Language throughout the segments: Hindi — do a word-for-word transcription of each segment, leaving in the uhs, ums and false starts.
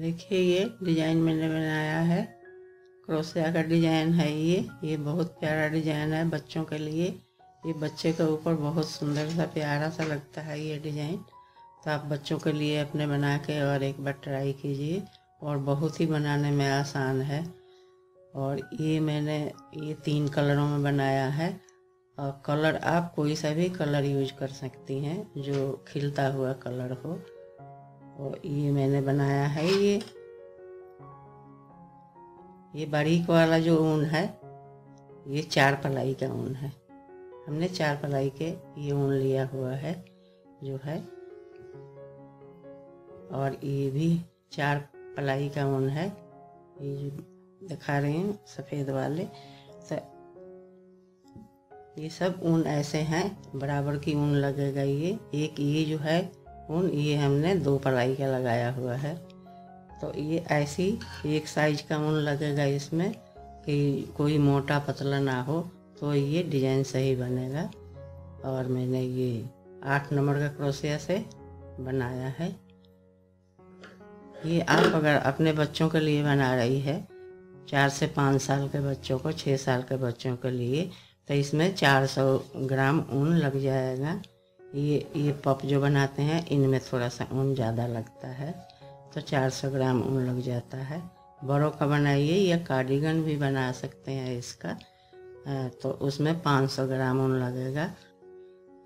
देखिए ये डिज़ाइन मैंने बनाया है, क्रोशिया का डिज़ाइन है ये ये बहुत प्यारा डिज़ाइन है बच्चों के लिए। ये बच्चे के ऊपर बहुत सुंदर सा प्यारा सा लगता है ये डिज़ाइन। तो आप बच्चों के लिए अपने बना के और एक बार ट्राई कीजिए, और बहुत ही बनाने में आसान है। और ये मैंने ये तीन कलरों में बनाया है, और कलर आप कोई सा भी कलर यूज कर सकती हैं जो खिलता हुआ कलर हो। और ये मैंने बनाया है ये ये बारीक वाला जो ऊन है ये चार पलाई का ऊन है, हमने चार पलाई के ये ऊन लिया हुआ है जो है। और ये भी चार पलाई का ऊन है, ये जो दिखा रही हूँ सफ़ेद वाले। तो ये सब ऊन ऐसे हैं, बराबर की ऊन लगेगा। ये एक ये जो है ऊन ये हमने दो पलाई का लगाया हुआ है। तो ये ऐसी एक साइज का ऊन लगेगा इसमें कि कोई मोटा पतला ना हो, तो ये डिज़ाइन सही बनेगा। और मैंने ये आठ नंबर का क्रोशिया से बनाया है। ये आप अगर अपने बच्चों के लिए बना रही है, चार से पाँच साल के बच्चों को, छः साल के बच्चों के लिए, तो इसमें चार सौ ग्राम ऊन लग जाएगा। ये ये पप जो बनाते हैं इनमें थोड़ा सा ऊन ज़्यादा लगता है, तो चार सौ ग्राम ऊन लग जाता है। बड़ों का बनाइए या कार्डिगन भी बना सकते हैं इसका, तो उसमें पाँच सौ ग्राम ऊन लगेगा।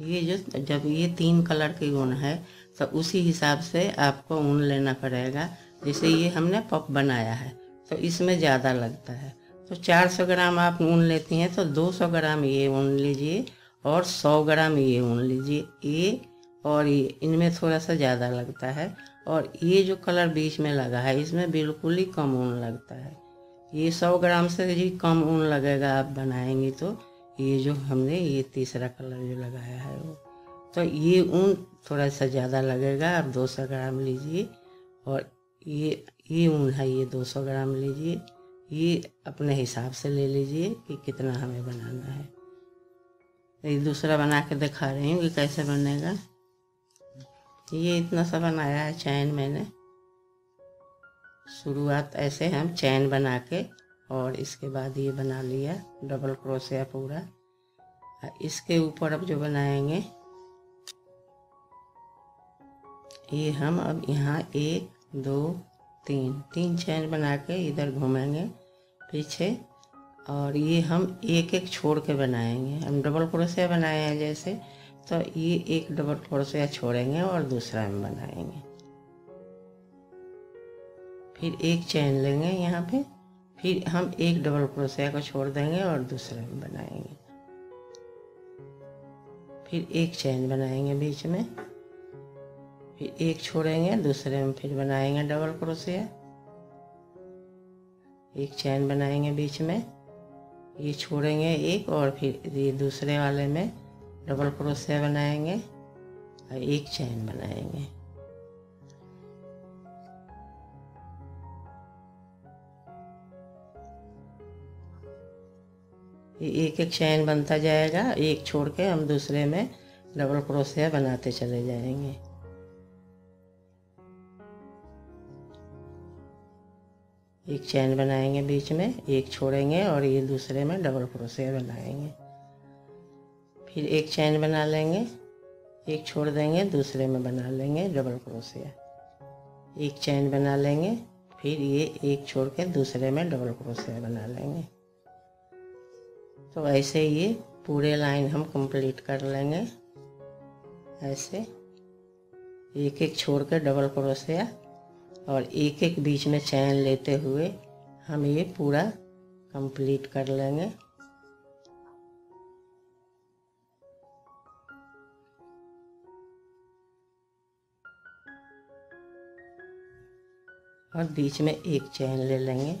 ये जो जब ये तीन कलर की ऊन है तो उसी हिसाब से आपको ऊन लेना पड़ेगा। जैसे ये हमने पप बनाया है तो इसमें ज़्यादा लगता है, तो चार सौ ग्राम आप ऊन लेती हैं तो दो सौ ग्राम ये ऊन लीजिए और सौ ग्राम ये ऊन लीजिए। ये और ये इनमें थोड़ा सा ज़्यादा लगता है, और ये जो कलर बीच में लगा है इसमें बिल्कुल ही कम ऊन लगता है। ये सौ ग्राम से जी कम ऊन लगेगा आप बनाएंगी तो। ये जो हमने ये तीसरा कलर जो लगाया है वो, तो ये ऊन थोड़ा सा ज़्यादा लगेगा, आप दो सौ ग्राम लीजिए। और ये ये ऊन है ये दो सौ ग्राम लीजिए। ये अपने हिसाब से ले लीजिए कि कितना हमें बनाना है। ये दूसरा बना के दिखा रही हूँ कि कैसे बनेगा। ये इतना सा बनाया है चैन मैंने। शुरुआत ऐसे हम चैन बना के, और इसके बाद ये बना लिया डबल क्रोशिया पूरा। इसके ऊपर अब जो बनाएंगे ये हम अब यहाँ एक दो तीन तीन चैन बना के इधर घूमेंगे पीछे, और ये हम एक एक छोड़ के बनाएंगे। हम डबल क्रोशिया बनाए हैं जैसे, तो ये एक डबल क्रोशिया छोड़ेंगे और दूसरा में बनाएंगे। फिर एक चैन लेंगे यहाँ पे, फिर हम एक डबल क्रोशिया को छोड़ देंगे और दूसरा में बनाएंगे। फिर एक चैन बनाएंगे बीच में, फिर एक छोड़ेंगे दूसरे में, फिर बनाएंगे डबल क्रोशिया। एक चैन बनाएंगे बीच में, ये छोड़ेंगे एक, और फिर ये दूसरे वाले में डबल क्रोशिया बनाएंगे और एक चैन बनाएंगे। ये एक एक चैन बनता जाएगा, एक छोड़ के हम दूसरे में डबल क्रोशिया बनाते चले जाएंगे। एक चैन बनाएंगे बीच में, एक छोड़ेंगे और ये दूसरे में डबल क्रोशिया बनाएंगे। फिर एक चैन बना लेंगे, एक छोड़ देंगे, दूसरे में बना लेंगे डबल क्रोशिया। एक चैन बना लेंगे, फिर ये एक छोड़ के दूसरे में डबल क्रोशिया बना लेंगे। तो ऐसे ये पूरे लाइन हम कंप्लीट कर लेंगे ऐसे, एक एक छोड़ के डबल क्रोशिया, और एक एक बीच में चैन लेते हुए हम ये पूरा कंप्लीट कर लेंगे। और बीच में एक चैन ले लेंगे।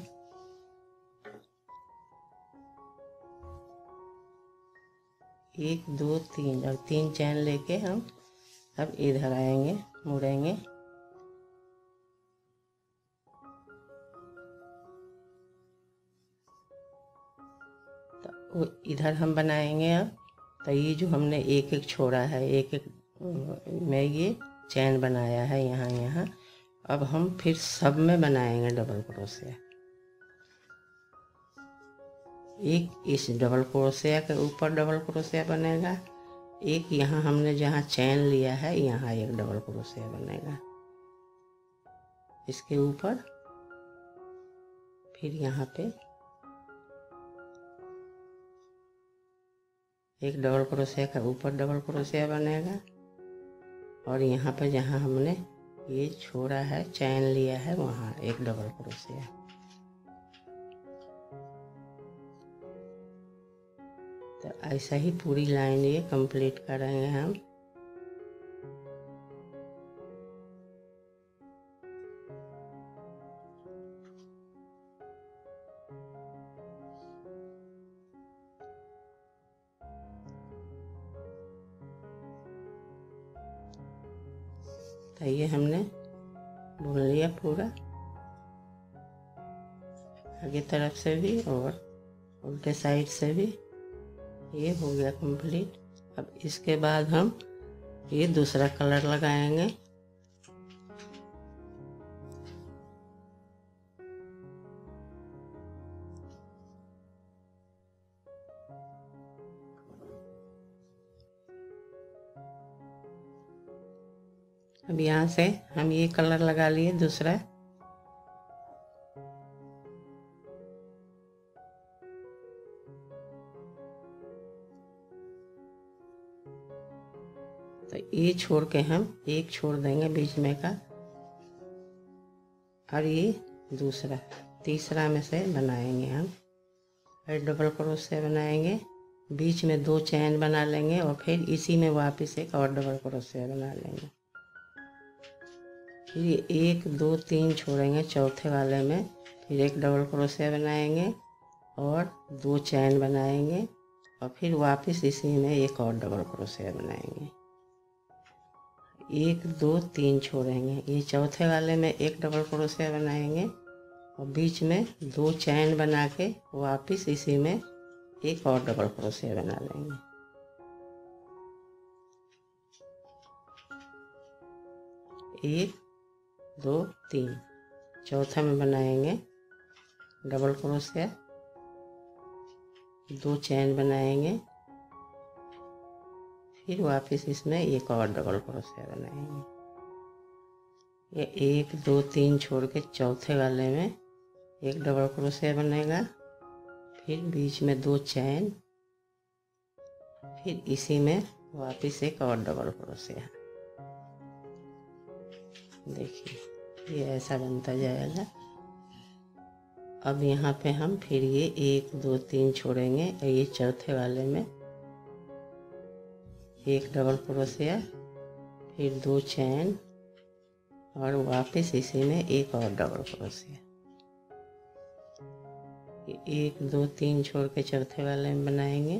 एक दो तीन, और तीन चैन लेके हम अब इधर आएंगे, मुड़ेंगे। तो इधर हम बनाएंगे अब। तो ये जो हमने एक एक छोड़ा है, एक एक में ये चैन बनाया है यहाँ यहाँ, अब हम फिर सब में बनाएंगे डबल क्रोशिया। एक इस डबल क्रोशिया के ऊपर डबल क्रोशिया बनेगा, एक यहाँ हमने जहाँ चैन लिया है यहाँ एक डबल क्रोशिया बनेगा, इसके ऊपर फिर यहाँ पे एक डबल क्रोशिया का ऊपर डबल क्रोशिया बनेगा, और यहाँ पे जहाँ हमने ये छोड़ा है चैन लिया है वहाँ एक डबल क्रोशिया। तो ऐसा ही पूरी लाइन ये कंप्लीट कर रहे हैं हम। तो ये हमने बुन लिया पूरा आगे तरफ से भी और उल्टे साइड से भी, ये हो गया कंप्लीट। अब इसके बाद हम ये दूसरा कलर लगाएंगे। अब यहाँ से हम ये कलर लगा लिए दूसरा, तो ये छोड़ के हम एक छोड़ देंगे बीच में का, और ये दूसरा तीसरा में से बनाएंगे हम। फिर डबल क्रोशिया बनाएंगे, बीच में दो चैन बना लेंगे, और फिर इसी में वापस एक और डबल क्रोशिया बना लेंगे। फिर एक दो तीन छोड़ेंगे चौथे वाले में, फिर एक डबल क्रोशिया बनाएंगे और दो चैन बनाएंगे, और फिर वापस इसी में एक और डबल क्रोशिया बनाएंगे। एक दो तीन छोड़ेंगे, ये चौथे वाले में एक डबल क्रोशिया बनाएंगे, और बीच में दो चैन बना के वापस इसी में एक और डबल क्रोशिया बना लेंगे। एक दो तीन चौथा में बनाएंगे डबल क्रोशिया, दो चैन बनाएंगे, फिर वापस इसमें एक और डबल क्रोशिया बनाएंगे। ये एक दो तीन छोड़ के चौथे वाले में एक डबल क्रोशिया बनेगा, फिर बीच में दो चैन, फिर इसी में वापस एक और डबल क्रोशिया। देखिए ये ऐसा बनता जाएगा। अब यहाँ पे हम फिर ये एक दो तीन छोड़ेंगे, ये चौथे वाले में एक डबल क्रोशिया, फिर दो चैन, और वापस इसी में एक और डबल क्रोशिया। एक दो तीन छोड़ के चौथे वाले में बनाएंगे,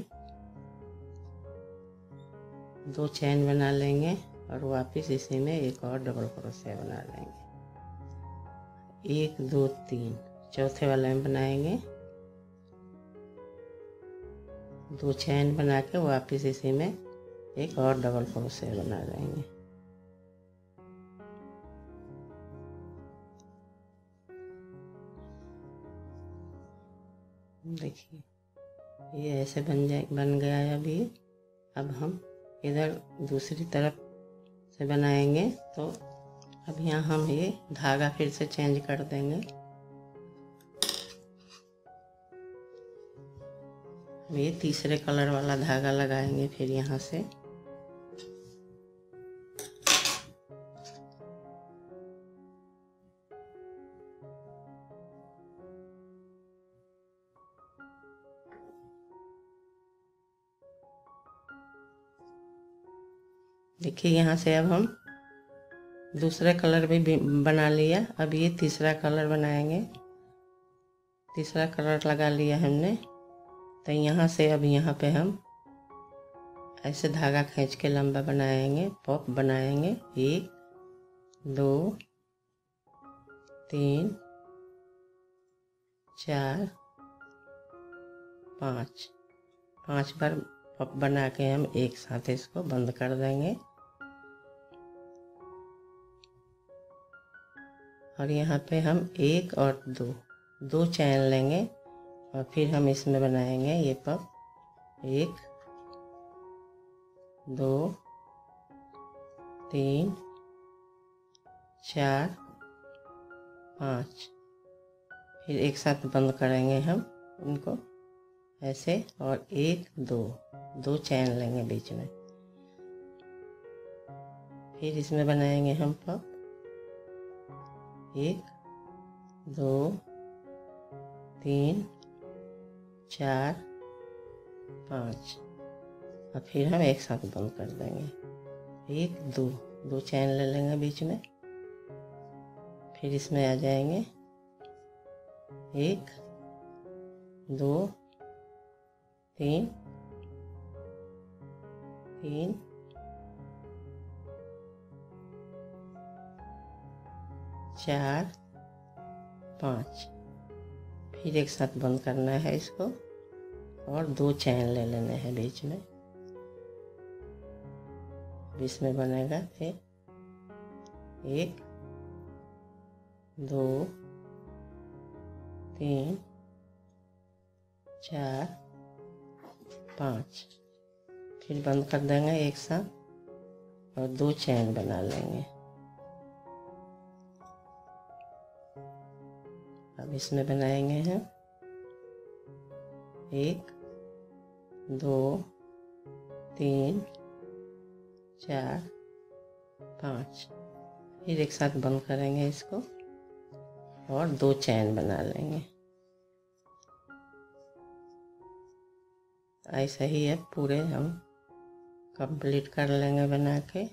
दो चैन बना लेंगे, और वापस इसी में एक और डबल क्रोशिया बना लेंगे। एक दो तीन चौथे वाले में बनाएंगे, दो चैन बना के वापस इसी में एक और डबल क्रोशिया बना लेंगे। देखिए ये ऐसे बन जाए बन गया है अभी। अब हम इधर दूसरी तरफ से बनाएंगे, तो अब यहाँ हम ये धागा फिर से चेंज कर देंगे। हम ये तीसरे कलर वाला धागा लगाएंगे फिर यहाँ से, देखिए यहाँ से अब हम दूसरा कलर भी बना लिया। अब ये तीसरा कलर बनाएंगे, तीसरा कलर लगा लिया हमने। तो यहाँ से अब यहाँ पे हम ऐसे धागा खींच के लंबा बनाएंगे, पॉप बनाएंगे। एक दो तीन चार पाँच, पाँच बार पॉप बना के हम एक साथ इसको बंद कर देंगे। और यहाँ पे हम एक और दो दो चैन लेंगे और फिर हम इसमें बनाएंगे ये पफ। एक, दो, तीन, चार, पाँच, फिर एक साथ बंद करेंगे हम इनको ऐसे। और एक, दो, दो चैन लेंगे बीच में, फिर इसमें बनाएंगे हम पफ। एक, दो, तीन, चार, पाँच, और फिर हम एक साथ बंद कर देंगे। एक, दो, दो चैन ले लेंगे बीच में, फिर इसमें आ जाएंगे। एक, दो, तीन, तीन, चार, पाँच, फिर एक साथ बंद करना है इसको और दो चैन ले लेने हैं बीच में। बीच में बनेगा फिर एक, दो, तीन, चार, पाँच, फिर बंद कर देंगे एक साथ और दो चैन बना लेंगे। अब इसमें बनाएंगे हम एक, दो, तीन, चार, पाँच, फिर एक साथ बंद करेंगे इसको और दो चैन बना लेंगे। ऐसा ही अब पूरे हम कंप्लीट कर लेंगे बना के।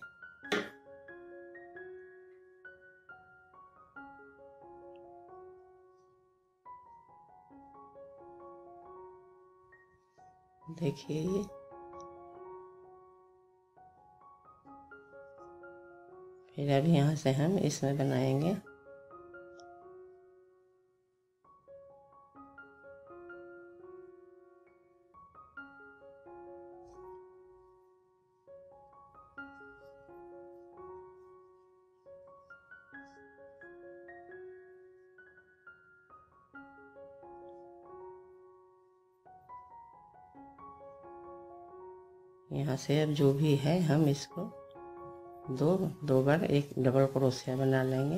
देखिए ये फिर अब यहाँ से हम इसमें बनाएंगे यहाँ से। अब जो भी है हम इसको दो दो बार एक डबल क्रोशिया बना लेंगे।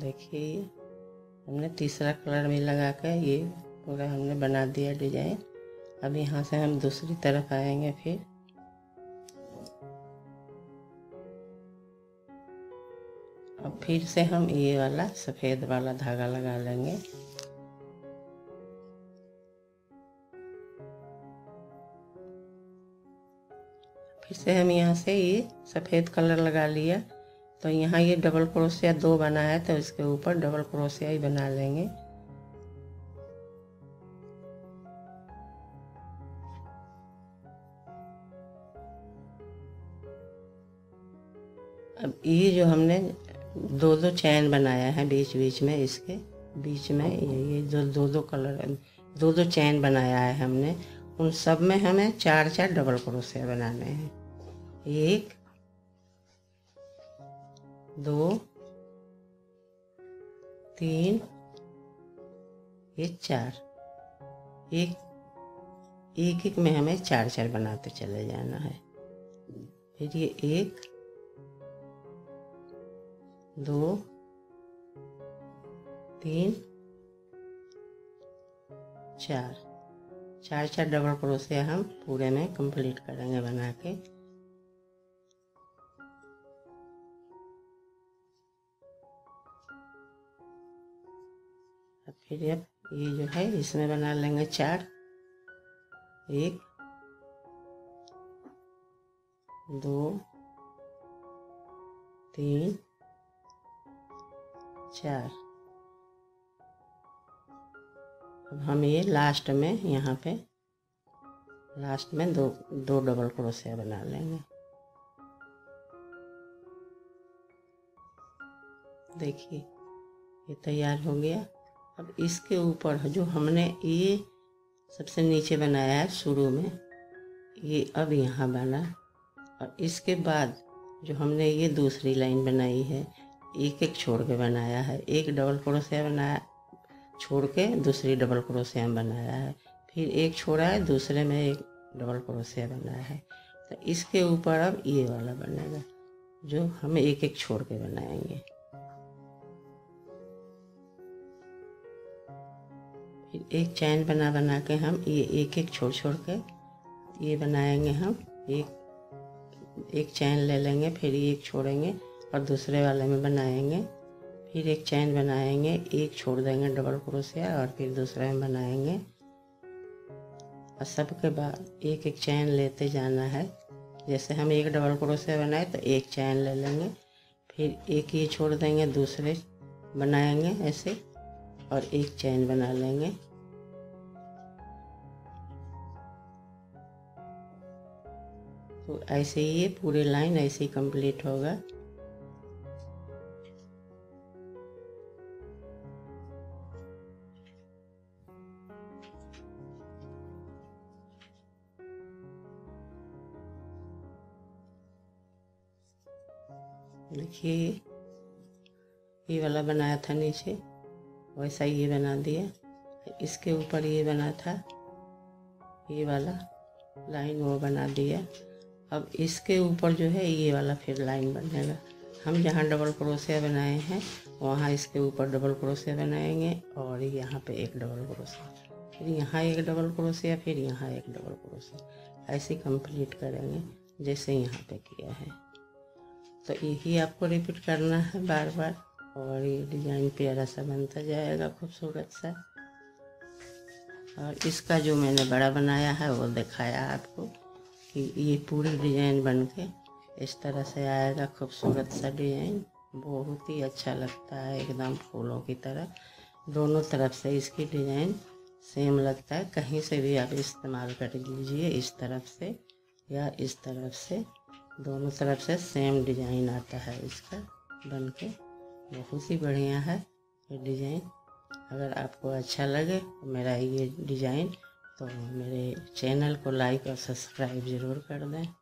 देखिए हमने तीसरा कलर भी लगा के ये पूरा हमने बना दिया डिजाइन। अब यहाँ से हम दूसरी तरफ आएंगे फिर अब फिर से हम ये वाला सफ़ेद वाला धागा लगा लेंगे। फिर से हम यहाँ से ये सफ़ेद कलर लगा लिया, तो यहाँ ये डबल क्रोशिया दो बना है तो इसके ऊपर डबल क्रोशिया ही बना लेंगे। अब ये जो हमने दो दो चैन बनाया है बीच बीच में, इसके बीच में ये जो दो दो कलर दो दो चैन बनाया है हमने, उन सब में हमें चार चार डबल क्रोशिया बनाने हैं। एक, दो, तीन, ये चार, एक एक एक में हमें चार चार बनाते चले जाना है। फिर ये एक, दो, तीन, चार, चार चार डबल क्रोशिया हम पूरे में कंप्लीट करेंगे बना के। अब फिर अब ये जो है इसमें बना लेंगे चार। एक, दो, तीन, चार, अब हम ये लास्ट में यहाँ पे लास्ट में दो दो डबल क्रोशिया बना लेंगे। देखिए ये तैयार हो गया। अब इसके ऊपर जो हमने ये सबसे नीचे बनाया है शुरू में, ये अब यहाँ बना। और इसके बाद जो हमने ये दूसरी लाइन बनाई है, एक एक छोड़ के बनाया है, एक डबल क्रोशिया बनाया छोड़ के दूसरी डबल क्रोशिया बनाया है, फिर एक छोड़ा है दूसरे में एक डबल क्रोशिया बनाया है। तो इसके ऊपर अब ये वाला बनेगा जो हम एक एक छोड़ के बनाएंगे। फिर एक चैन बना बना के हम ये एक एक छोड़ छोड़ के ये बनाएंगे। हम एक एक चैन ले लेंगे, फिर एक छोड़ेंगे और दूसरे वाले में बनाएंगे, फिर एक चैन बनाएंगे, एक छोड़ देंगे डबल क्रोशिया और फिर दूसरे में बनाएंगे। और सबके बाद एक एक चैन लेते जाना है। जैसे हम एक डबल क्रोशिया बनाए तो एक चैन ले लेंगे, फिर एक ये छोड़ देंगे, दूसरे बनाएंगे ऐसे और एक चैन बना लेंगे। तो ऐसे ही ये पूरी लाइन ऐसे ही कंप्लीट होगा। देखिए ये वाला बनाया था नीचे, वैसा ये बना दिया। इसके ऊपर ये बना था, ये वाला लाइन वो बना दिया। अब इसके ऊपर जो है ये वाला फिर लाइन बनेगा। हम जहाँ डबल क्रोशिया बनाए हैं वहाँ इसके ऊपर डबल क्रोशिया बनाएंगे और यहाँ पे एक डबल क्रोशिया, फिर यहाँ एक डबल क्रोशिया, फिर यहाँ एक डबल क्रोशिया, ऐसे कंप्लीट करेंगे जैसे यहाँ पे किया है। तो यही आपको रिपीट करना है बार बार, और ये डिज़ाइन प्यारा सा बनता जाएगा, खूबसूरत सा। और इसका जो मैंने बड़ा बनाया है वो दिखाया आपको कि ये पूरी डिज़ाइन बन के इस तरह से आएगा, खूबसूरत सा डिज़ाइन, बहुत ही अच्छा लगता है, एकदम फूलों की तरह। दोनों तरफ से इसकी डिज़ाइन सेम लगता है। कहीं से भी आप इस्तेमाल कर लीजिए, इस तरफ से या इस तरफ से, दोनों तरफ से सेम डिज़ाइन आता है इसका बन के, बहुत ही बढ़िया है ये डिज़ाइन। अगर आपको अच्छा लगे मेरा ये डिज़ाइन तो मेरे चैनल को लाइक और सब्सक्राइब ज़रूर कर दें।